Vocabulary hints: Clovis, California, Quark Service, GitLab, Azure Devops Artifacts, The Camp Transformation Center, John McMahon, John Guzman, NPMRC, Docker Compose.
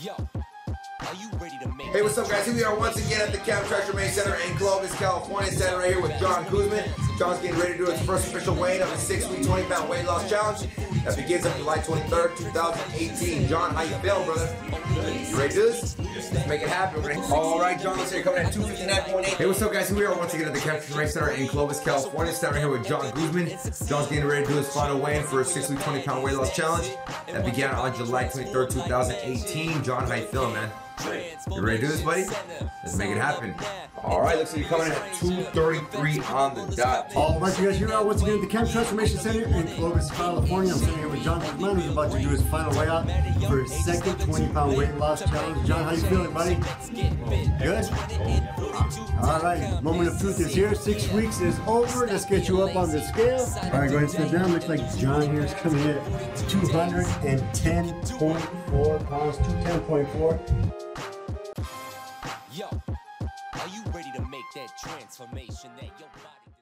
Yo, are you ready to make? Hey, what's up, guys? Here we are once again at the Camp Transformation Center in Clovis, California. Standing right here with John Guzman. John's getting ready to do his first official weigh-in of the 6-week 20-pound weight loss challenge that begins on July 23rd, 2018. John, how you feel, brother? You ready to do this? Let's make it happen. All right, John, let's hear you coming at 259.8. Hey, what's up, guys? Here we are once again at the Camp Transformation Center in Clovis, California. Standing right here with John Guzman. John's getting ready to do his final weigh-in for a 6-week 20-pound weight loss challenge that began on July 23rd, 2018. John, how you feeling, man? You ready to do this, buddy? Let's make it happen. All right, looks like you're coming in at 2:33 on the dot. All right, you guys, here we are once again at the Camp Transformation Center in Clovis, California. I'm sitting here with John McMahon, who's about to do his final weigh out for his second 20-pound weight loss challenge. John, how you feeling, buddy? Good? All right, moment of truth is here. 6 weeks is over. Let's get you up on the scale. All right, go ahead and sit down. Looks like John here is coming in at 210.4 pounds, 210.4. Yo, are you ready to make that transformation that your body